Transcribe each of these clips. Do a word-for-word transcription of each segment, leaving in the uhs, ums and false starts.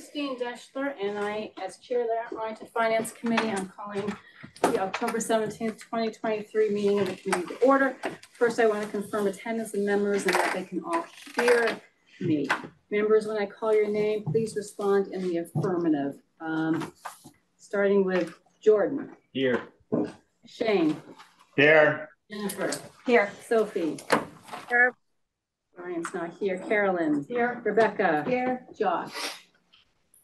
Christine Deschler, and I, as chair of the Arlington Finance Committee, I'm calling the October seventeenth, twenty twenty-three meeting of the committee to order. First, I want to confirm attendance and members and that they can all hear me. Members, when I call your name, please respond in the affirmative. Um, starting with Jordan. Here. Shane. Here. Jennifer. Here. Sophie. Here. Brian's not here. Carolyn. Here. Rebecca. Here. Josh.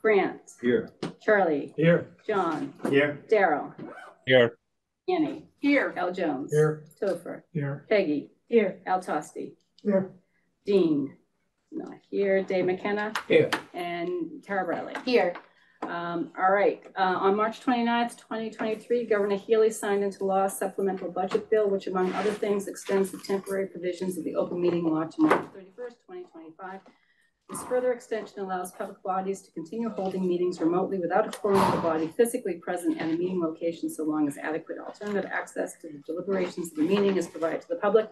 Grant. Here. Charlie. Here. John. Here. Daryl. Here. Annie. Here. Al Jones. Here. Topher. Here. Peggy. Here. Al Tosti. Here. Dean. Not here. Dave McKenna. Here. And Tara Bradley. Here. Um, all right. Uh, on March twenty-ninth, twenty twenty-three, Governor Healey signed into law a supplemental budget bill, which, among other things, extends the temporary provisions of the open meeting law to March thirty-first, twenty twenty-five. This further extension allows public bodies to continue holding meetings remotely without a quorum of the body physically present at a meeting location, so long as adequate alternative access to the deliberations of the meeting is provided to the public.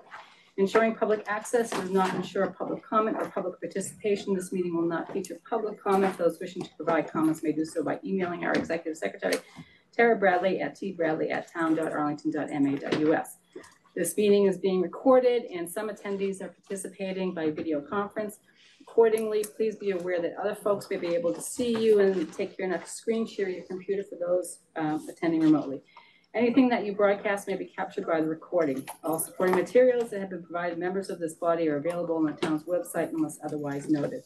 Ensuring public access does not ensure public comment or public participation. This meeting will not feature public comment. Those wishing to provide comments may do so by emailing our executive secretary, Tara Bradley at t bradley at town dot arlington dot m a dot u s. This meeting is being recorded and some attendees are participating by video conference. Accordingly, please be aware that other folks may be able to see you and take your next screen share your computer for those um, attending remotely. Anything that you broadcast may be captured by the recording. All supporting materials that have been provided members of this body are available on the town's website unless otherwise noted.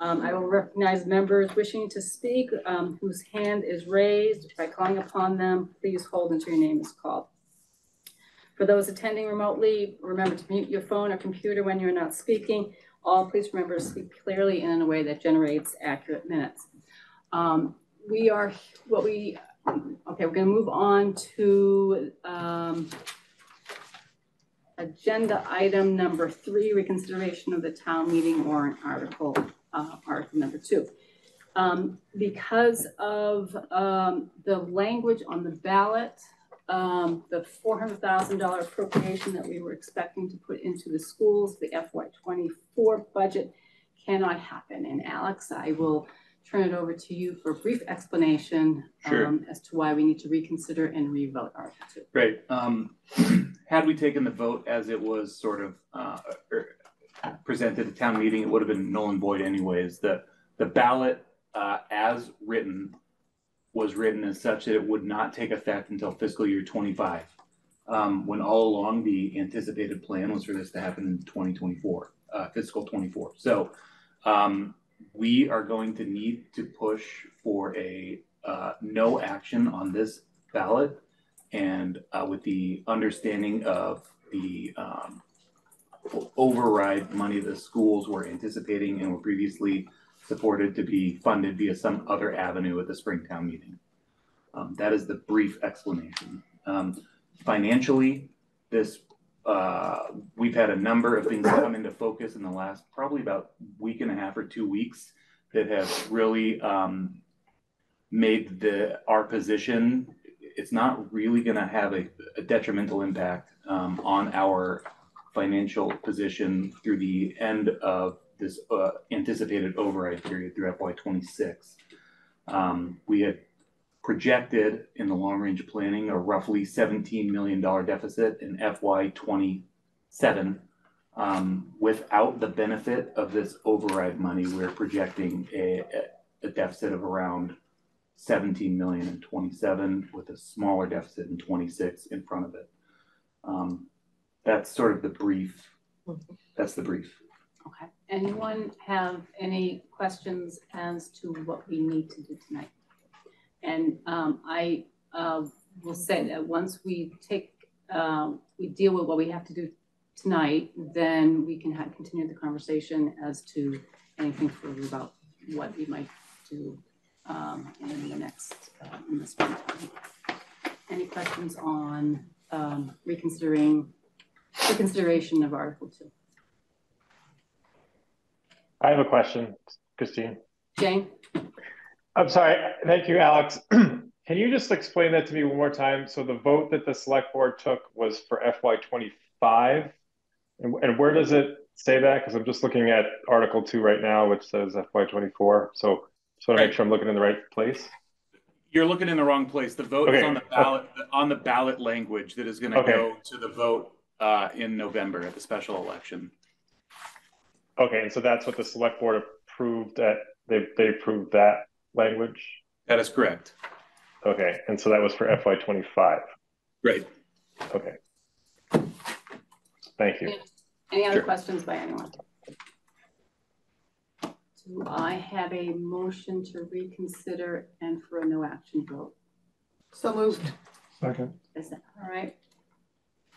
Um, I will recognize members wishing to speak um, whose hand is raised. By calling upon them, please hold until your name is called. For those attending remotely, remember to mute your phone or computer when you're not speaking. All, please remember to speak clearly and in a way that generates accurate minutes. Um, we are, what we, Okay, we're going to move on to um, agenda item number three, reconsideration of the town meeting warrant article, uh, article number two. Um, because of um, the language on the ballot, um, the four hundred thousand dollars appropriation that we were expecting to put into the schools, the F Y twenty-four budget cannot happen. And Alex, I will turn it over to you for a brief explanation sure. um, as to why we need to reconsider and re-vote Article two. Great. Um, had we taken the vote as it was sort of uh, presented at town meeting, it would have been null and void anyways. The, the ballot uh, as written was written as such that it would not take effect until fiscal year twenty-five, um, when all along the anticipated plan was for this to happen in twenty twenty-four, uh, fiscal twenty-four. So, um, we are going to need to push for a uh, no action on this ballot, and uh, with the understanding of the um, override money the schools were anticipating and were previously supported to be funded via some other avenue at the spring town meeting. Um, that is the brief explanation. Um, financially, this Uh, we've had a number of things come into focus in the last probably about week and a half or two weeks that have really um, made the our position. It's not really going to have a, a detrimental impact um, on our financial position through the end of this uh, anticipated override period through F Y twenty-six. Um, we had projected in the long-range planning a roughly seventeen million dollars deficit in F Y twenty-seven. Um, without the benefit of this override money, we're projecting a, a deficit of around seventeen million dollars in twenty-seven, with a smaller deficit in twenty-six in front of it. Um, that's sort of the brief. That's the brief. Okay. Anyone have any questions as to what we need to do tonight? And um, I uh, will say that once we take, uh, we deal with what we have to do tonight, then we can ha continue the conversation as to anything further about what we might do um, in the next, uh, in the springtime. Any questions on um, reconsidering, reconsideration of Article two? I have a question, Christine. Jane? I'm sorry. Thank you, Alex. Can you just explain that to me one more time? So the vote that the select board took was for F Y twenty-five. And, and where does it say that? Because I'm just looking at Article two right now, which says F Y twenty-four. So Just want to make sure I'm looking in the right place. You're looking in the wrong place. The vote okay. is on the ballot on the ballot language that is going to okay. go to the vote uh, in November at the special election. Okay, and so that's what the select board approved. At they they approved that language. That is correct. Okay, and so that was for F Y twenty-five. Great. Okay. Thank you. Any other sure. questions by anyone? Do I have a motion to reconsider and for a no action vote? So moved. Second. All right.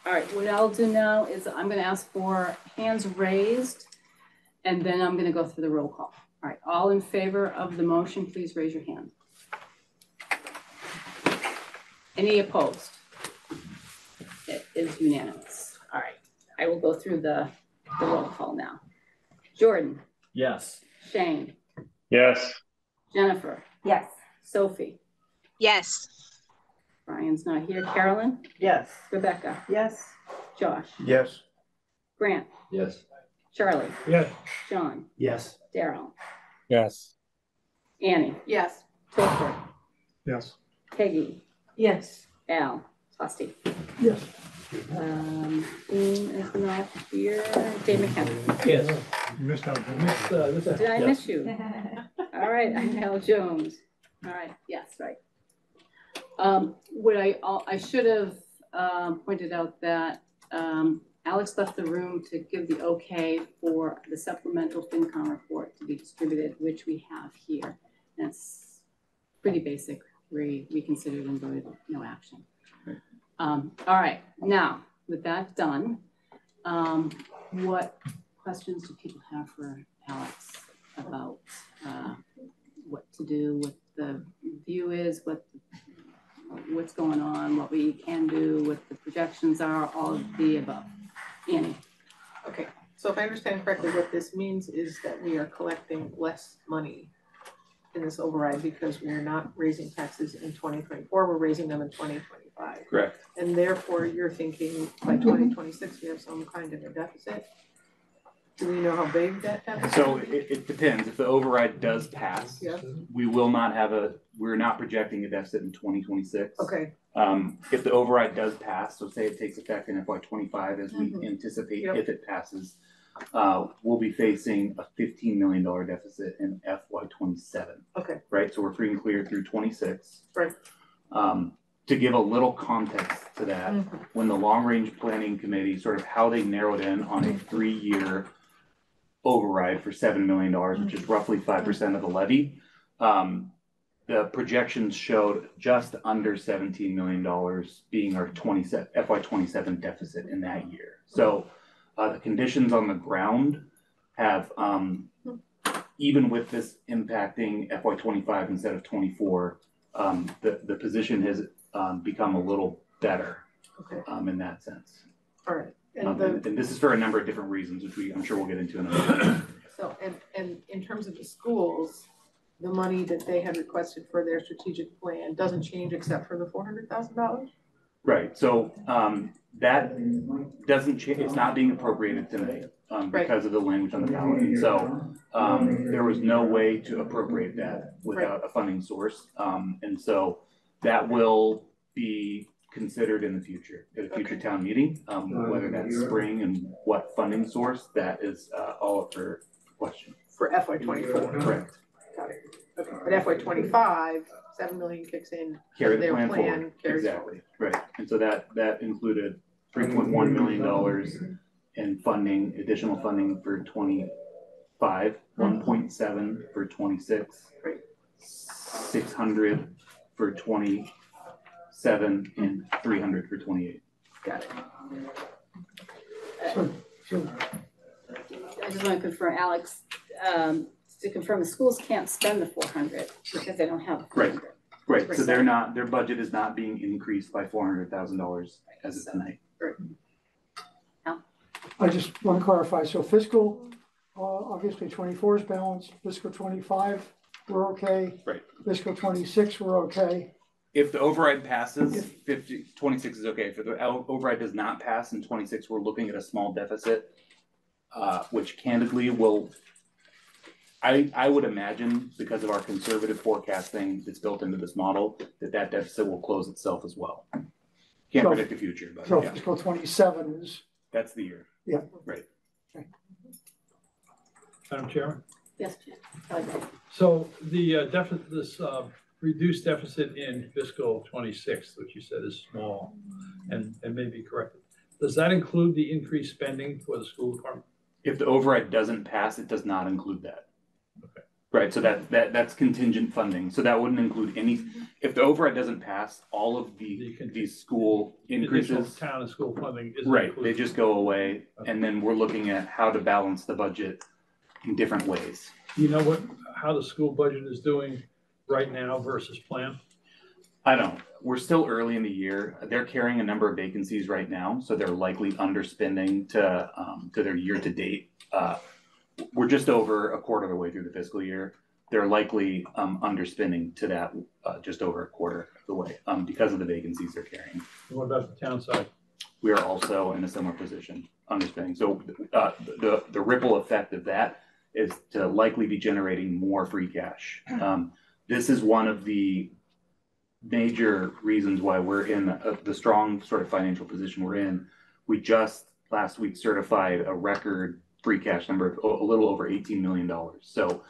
All right, what I'll do now is I'm gonna ask for hands raised and then I'm gonna go through the roll call. All right, all in favor of the motion, please raise your hand. Any opposed? It is unanimous. All right, I will go through the, the roll call now. Jordan. Yes. Shane. Yes. Jennifer. Yes. Sophie. Yes. Brian's not here. Carolyn. Yes. Rebecca. Yes. Josh. Yes. Grant. Yes. Charlie. Yes. John. Yes. Daryl. Yes. Annie. Yes. Tilford. Yes. Peggy. Yes. Al. Tosti. Yes. Um, Dean is not here. Dave McKenna. Yes. You missed out. You missed, uh, missed out. Did I yes. miss you? All right. I'm Al Jones. All right. Yes. Right. Um, would I? I should have um, pointed out that um, Alex left the room to give the okay for the supplemental FinCom report to be distributed, which we have here. That's pretty basic. We we considered and voted no action. Um, all right. Now, with that done, um, what questions do people have for Alex about uh, what to do, what the view is, what what's going on, what we can do, what the projections are, all of the above? Annie. Okay. So if I understand correctly, what this means is that we are collecting less money in this override because we are not raising taxes in twenty twenty-four. We're raising them in twenty twenty-five. Correct. And therefore, you're thinking by twenty twenty-six, we have some kind of a deficit. Do we know how big that deficit is? So it, it depends. If the override does pass, yes. we will not have a, we're not projecting a deficit in twenty twenty-six. Okay. Um, if the override does pass, so say it takes effect in F Y twenty-five, as mm-hmm. we anticipate, yep. if it passes, uh, we'll be facing a fifteen million dollars deficit in F Y twenty-seven. Okay. Right? So we're free and clear through twenty-six. Right. Um, To give a little context to that, mm-hmm. when the long range planning committee, sort of how they narrowed in on a three year override for seven million dollars, mm-hmm. which is roughly five percent of the levy, um, the projections showed just under seventeen million dollars being our F Y twenty-seven deficit in that year. So uh, the conditions on the ground have, um, even with this impacting F Y twenty-five instead of twenty-four, um, the, the position has Um, become a little better okay. um, in that sense. All right. And, um, the, and, and this is for a number of different reasons, which we, I'm sure we'll get into in a minute. So, and, and in terms of the schools, the money that they had requested for their strategic plan doesn't change except for the four hundred thousand dollars? Right. So um, that doesn't change. It's not being appropriated tonight um, because right. of the language on the ballot. And so um, there was no way to appropriate that without right. a funding source. Um, and so that will be considered in the future, at a future okay. town meeting, um, whether that's spring and what funding source, that is uh, all for question. For F Y twenty-four. Correct. Got it. Okay. But F Y twenty-five, seven million kicks in. Carry the plan, plan forward. Exactly. Forward. Right. And so that, that included three point one million dollars in funding, additional funding for twenty-five, one point seven for twenty-six, right. six hundred for twenty-seven and three hundred for twenty-eight. Got it. Uh, I just want to confirm, Alex, um, to confirm the schools can't spend the four hundred because they don't have four hundred. Right, right. So they're not, their budget is not being increased by four hundred thousand dollars as of tonight. Right. Al? I just want to clarify. So fiscal, uh, obviously twenty-four is balanced, fiscal twenty-five, we're okay. Right. Fiscal twenty-six, we're okay. If the override passes, fifty, twenty-six is okay. If the override does not pass in twenty-six, we're looking at a small deficit, uh, which candidly will, I, I would imagine, because of our conservative forecasting that's built into this model, that that deficit will close itself as well. Can't so, predict the future, but so yeah. Fiscal twenty-seven is that's the year. Yeah. Right. Okay. Madam Chairman. Yes. So the uh, deficit, this uh, reduced deficit in fiscal twenty-six, which you said is small, and and may be corrected. Does that include the increased spending for the school department? If the override doesn't pass, it does not include that. Okay. Right. So that that that's contingent funding. So that wouldn't include any. If the override doesn't pass, all of the the these school increases, town and school funding, isn't right? Included. They just go away, okay. And then we're looking at how to balance the budget in different ways. You know what? How the school budget is doing right now versus plan? I don't. We're still early in the year. They're carrying a number of vacancies right now, so they're likely underspending to um, to their year to date. Uh, we're just over a quarter of the way through the fiscal year. They're likely um, underspending to that uh, just over a quarter of the way um, because of the vacancies they're carrying. What about the town side? We are also in a similar position, underspending. So uh, the the ripple effect of that is to likely be generating more free cash. Um, this is one of the major reasons why we're in a, the strong sort of financial position we're in. We just last week certified a record free cash number of a little over eighteen million dollars. So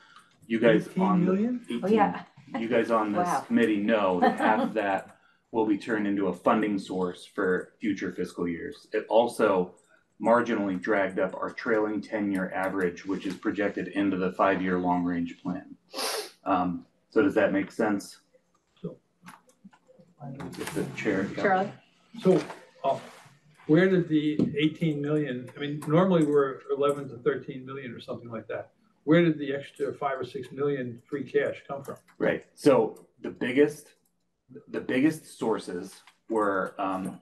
you guys on the, eighteen, oh, yeah. you guys on this wow. committee know that half of that will be turned into a funding source for future fiscal years. It also marginally dragged up our trailing ten-year average, which is projected into the five-year long-range plan. Um, so does that make sense? The chair. Charlie. So, uh, where did the eighteen million? I mean, normally we're eleven to thirteen million or something like that. Where did the extra five or six million free cash come from? Right. So the biggest, the biggest sources were um,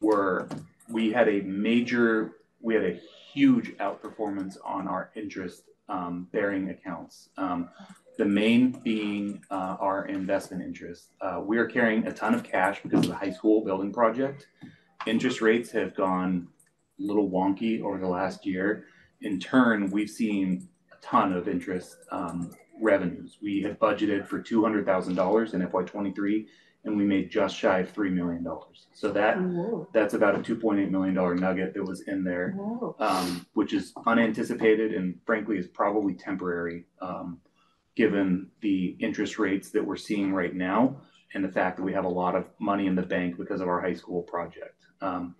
were we had a major, we had a huge outperformance on our interest um, bearing accounts. Um, The main being uh, our investment interest. Uh, we are carrying a ton of cash because of the high school building project. Interest rates have gone a little wonky over the last year. In turn, we've seen a ton of interest um, revenues. We had budgeted for two hundred thousand dollars in F Y twenty-three, and we made just shy of three million dollars. So that Whoa. that's about a two point eight million dollars nugget that was in there, um, which is unanticipated and frankly is probably temporary. Um, given the interest rates that we're seeing right now and the fact that we have a lot of money in the bank because of our high school project. Um,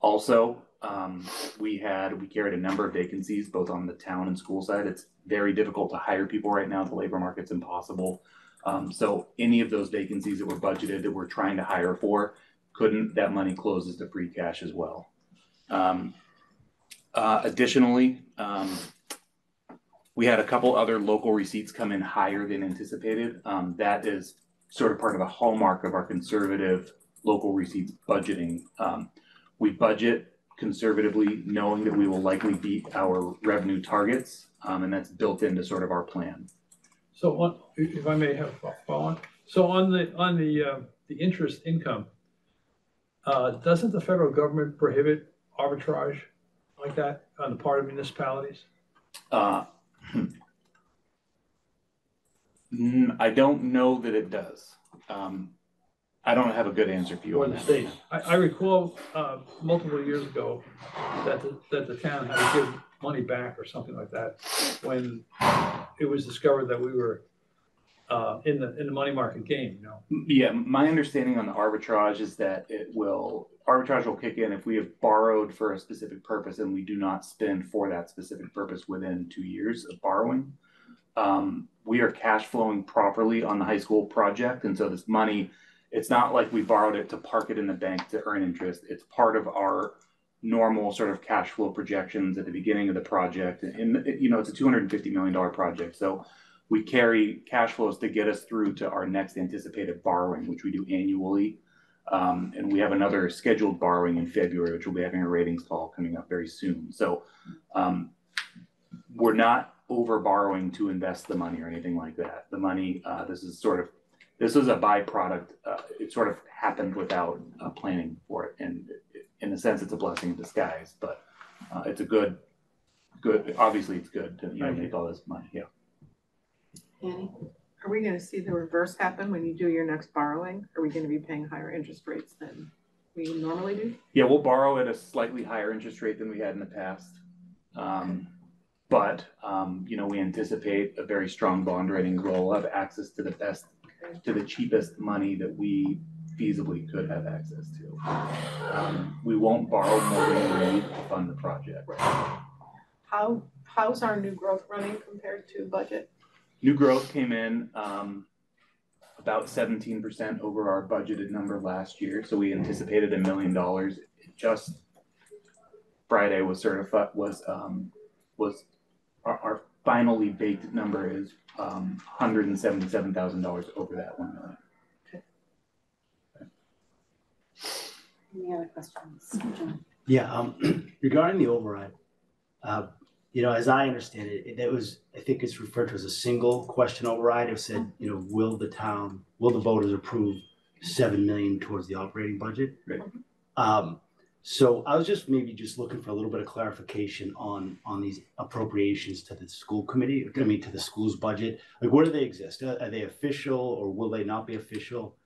also, um, we had, we carried a number of vacancies, both on the town and school side. It's very difficult to hire people right now. The labor market's impossible. Um, so any of those vacancies that were budgeted that we're trying to hire for, couldn't, that money closes to free cash as well. Um, uh, additionally, um, we had a couple other local receipts come in higher than anticipated. Um, that is sort of part of the hallmark of our conservative local receipts budgeting. Um, we budget conservatively knowing that we will likely beat our revenue targets, um, and that's built into sort of our plan. So on, if I may have a follow-on. So on the, on the, uh, the interest income, uh, doesn't the federal government prohibit arbitrage like that on the part of municipalities? Uh, I don't know that it does. Um, I don't have a good answer for you on that. State. I, I recall uh, multiple years ago that the, that the town had to give money back or something like that when it was discovered that we were uh, in the in the money market game. You know. Yeah, my understanding on the arbitrage is that it will arbitrage will kick in if we have borrowed for a specific purpose and we do not spend for that specific purpose within two years of borrowing. Um, we are cash flowing properly on the high school project. And so this money, it's not like we borrowed it to park it in the bank to earn interest. It's part of our normal sort of cash flow projections at the beginning of the project. And, you know, it's a two hundred fifty million dollars project. So we carry cash flows to get us through to our next anticipated borrowing, which we do annually. Um, and we have another scheduled borrowing in February, which we'll be having a ratings call coming up very soon. So um, we're not over borrowing to invest the money or anything like that. The money, uh, this is sort of, this was a byproduct. Uh, it sort of happened without uh, planning for it. And in a sense, it's a blessing in disguise, but uh, it's a good good. Obviously, it's good to yeah. make all this money. Yeah. Annie, are we going to see the reverse happen when you do your next borrowing? Are we going to be paying higher interest rates than we normally do? Yeah, we'll borrow at a slightly higher interest rate than we had in the past. Um, okay. But, um, you know, we anticipate a very strong bond ratings role. We'll have access to the best, okay. to the cheapest money that we feasibly could have access to. Um, we won't borrow more than we need to fund the project. Right. How, how's our new growth running compared to budget? New growth came in um, about seventeen percent over our budgeted number last year. So we anticipated a million dollars. Just Friday was certified, was, um, was our, our finally baked number is um, one hundred seventy-seven thousand dollars over that one million. Okay. Okay. Any other questions? Yeah, um, regarding the override, uh, you know, as I understand it, that was, I think it's referred to as a single question override. It said, you know, will the town, will the voters approve seven million dollars towards the operating budget? Right. Um, so I was just maybe just looking for a little bit of clarification on, on these appropriations to the school committee, I mean, to the school's budget. Like, where do they exist? Are they official or will they not be official?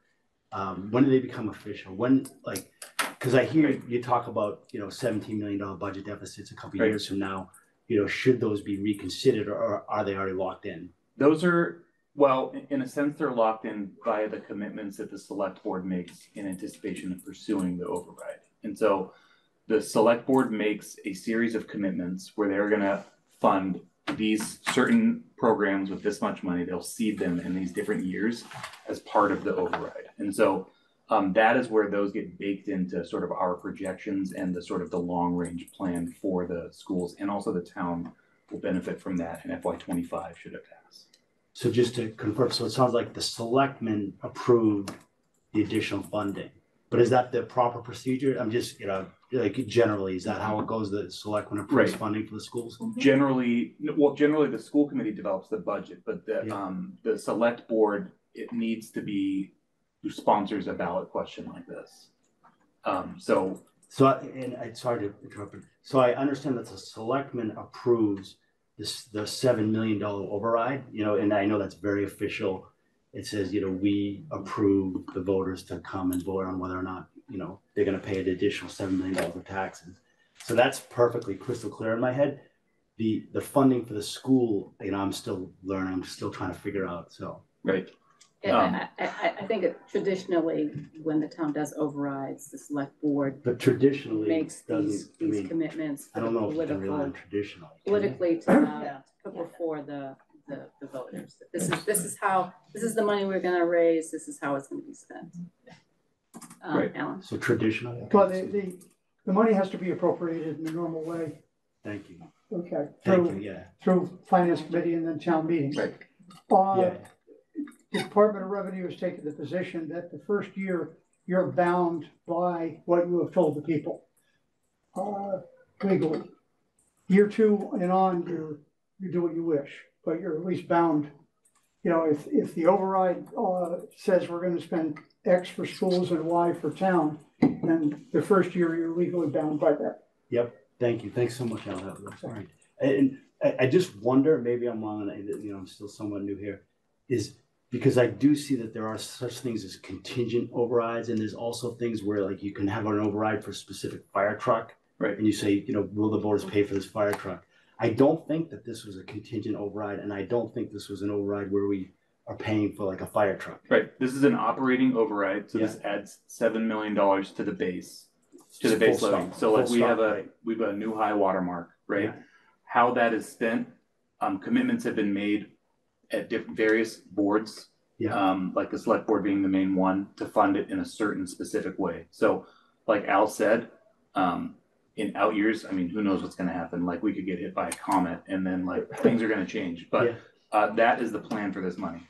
Um, when do they become official? When, like, because I hear you talk about, you know, seventeen million dollars budget deficits a couple of right. years from now. You know, should those be reconsidered or are they already locked in? Those are, well, in a sense, they're locked in by the commitments that the select board makes in anticipation of pursuing the override. And so the select board makes a series of commitments where they're going to fund these certain programs with this much money. They'll seed them in these different years as part of the override. And so um, that is where those get baked into sort of our projections and the sort of the long range plan for the schools, and also the town will benefit from that. And F Y twenty-five should have passed. So just to confirm, so it sounds like the selectmen approved the additional funding, but is that the proper procedure? I'm just, you know, like generally, is that how it goes? The selectmen approves right. funding for the schools? Generally, well, generally the school committee develops the budget, but the yeah. um, the select board, it needs to be who sponsors a ballot question like this. Um, so, so I, and I, sorry to interrupt. So I understand that the selectman approves this, the seven million dollars override, you know, and I know that's very official. It says, you know, we approve the voters to come and vote on whether or not, you know, they're going to pay an additional seven million dollars of taxes. So that's perfectly crystal clear in my head. The, the funding for the school, you know, I'm still learning, I'm still trying to figure out. So, right. Yeah, um, I, I, I think it, traditionally, when the town does overrides, the select board but traditionally makes these, these I mean, commitments. I don't know if they're really traditional. Politically, to not yeah. put before the, the the voters. This is this is how this is the money we're going to raise. This is how it's going to be spent. Um, right, Alan. So traditional. Well, the, the the money has to be appropriated in the normal way. Thank you. Okay. Through, Thank you. Yeah. Through finance committee and then town meetings. Right. Uh, yeah. The Department of Revenue has taken the position that the first year you're bound by what you have told the people uh, legally. Year two and on, you you do what you wish, but you're at least bound. You know, if if the override uh, says we're going to spend X for schools and Y for town, then the first year you're legally bound by that. Yep. Thank you. Thanks so much, Al. All right. And I, I just wonder, maybe I'm on. You know, I'm still somewhat new here. Is Because I do see that there are such things as contingent overrides, and there's also things where, like, you can have an override for a specific fire truck, right? And you say, you know, will the voters pay for this fire truck? I don't think that this was a contingent override, and I don't think this was an override where we are paying for like a fire truck. Right. This is an operating override, so yeah. this adds seven million dollars to the base, to the base level. So like we have a we've got a new high watermark, right? Yeah. How that is spent, um, commitments have been made at different various boards, yeah. um, like the select board being the main one, to fund it in a certain specific way. So like Al said, um, in out years, I mean, who knows what's going to happen? Like we could get hit by a comet and then like things are going to change, but yeah. uh, that is the plan for this money.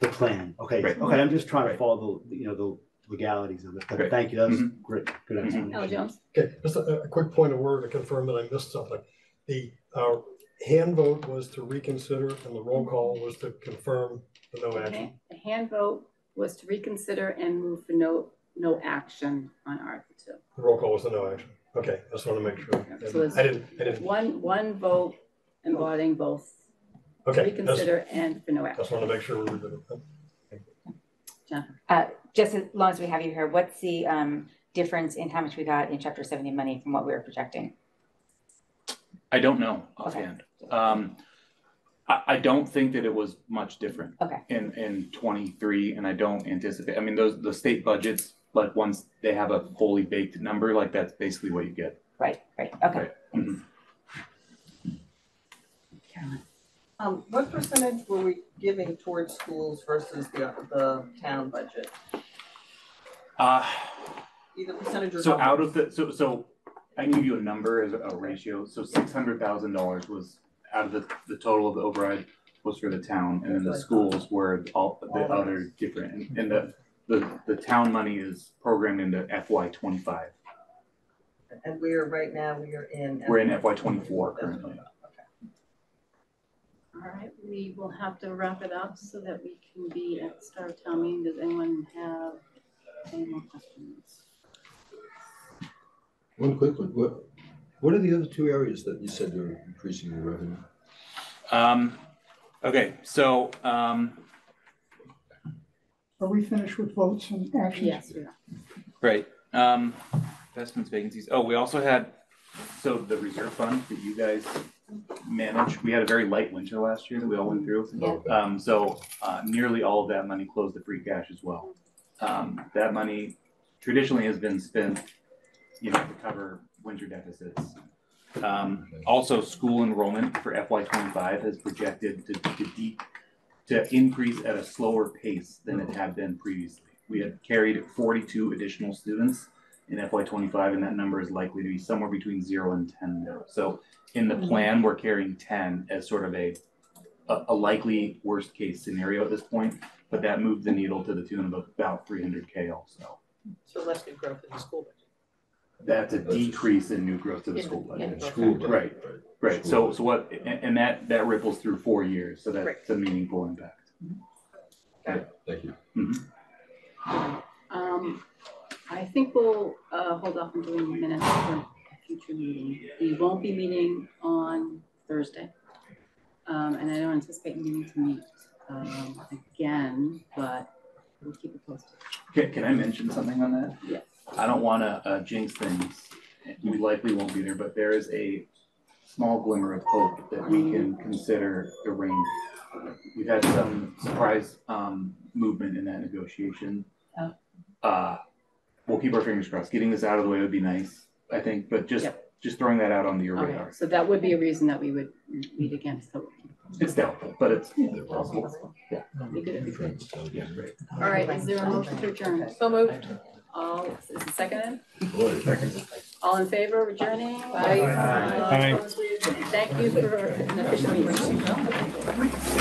The plan. Okay. Right. Okay. I'm just trying right. to follow the, you know, the legalities of it. But right. thank you. That was mm-hmm. great. Good explanation. Mm-hmm. Al Jones. Okay. Just a, a quick point of word to confirm that I missed something. The, uh, hand vote was to reconsider, and the roll call was to confirm the no action. Okay. The hand vote was to reconsider and move for no no action on Article two. The roll call was the no action. Okay, I just want to make sure. So I didn't, I didn't. One, one vote embodying both. Okay. Reconsider and for no action. I just want to make sure we're doing that. Thank you. John. Uh, just as long as we have you here, what's the um, difference in how much we got in Chapter seventy money from what we were projecting? I don't know offhand. Okay. Um, I, I don't think that it was much different okay. in, in twenty-three, and I don't anticipate, I mean, those the state budgets, like once they have a fully baked number, like that's basically what you get. Right, right, okay. Right. Mm-hmm. Caroline. Um, what percentage were we giving towards schools versus the, the town budget? Uh, Either percentage or so numbers. Out of the, so, so I can give you a number as a ratio. So six hundred thousand dollars was out of the, the total of the override was for the town, and then the schools were all the all other those. different. And, and the, the, the town money is programmed into F Y twenty-five. And we are right now, we are in. We're in F Y twenty-four currently. Okay. All right, we will have to wrap it up so that we can be at Star Town Meeting. Does anyone have any more questions? One quick one. What, what are the other two areas that you said you're increasing your revenue? Um, okay, so. Um, are we finished with votes and actions? Yes, we are. Right. Um, investments, vacancies. Oh, we also had, so the reserve fund that you guys manage. We had a very light winter last year that we all went through. Yeah. Um, so uh, nearly all of that money closed the free cash as well. Um, that money traditionally has been spent, you know, to cover winter deficits. Um, also, school enrollment for F Y twenty-five is projected to, to, de to increase at a slower pace than it had been previously. We had carried forty-two additional students in F Y twenty-five, and that number is likely to be somewhere between zero and ten now. So in the plan, we're carrying ten as sort of a, a, a likely worst case scenario at this point, but that moved the needle to the tune of about three hundred K also. So less good growth in the school budget. That's a decrease in new growth to the yeah, school budget. Yeah, school budget. Right, right. right. So, so what, and, and that that ripples through four years. So that's right. a meaningful impact. Mm-hmm. Okay. Thank you. Mm-hmm. Um, I think we'll uh, hold off on doing minutes for a future meeting. We won't be meeting on Thursday, um, and I don't anticipate needing to meet um, again. But we'll keep it posted. Okay. Can I mention something on that? Yes. I don't want to uh, jinx things. We likely won't be there, but there is a small glimmer of hope that we can consider the ring. We've had some surprise um, movement in that negotiation. Oh. Uh, we'll keep our fingers crossed. Getting this out of the way would be nice, I think, but just yep. just throwing that out on your okay. radar. So that would be a reason that we would meet again. So it's doubtful, but it's yeah, possible. Yeah. yeah. All right. Is there a motion to adjourn? So moved. All is it seconded? All in favor of adjourning? Aye. Aye. Aye. Aye. Thank you for an official meeting.